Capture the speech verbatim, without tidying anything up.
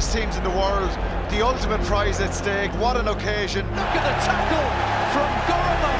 best teams in the world, the ultimate prize at stake. What an occasion. Look at the tackle from Gorman.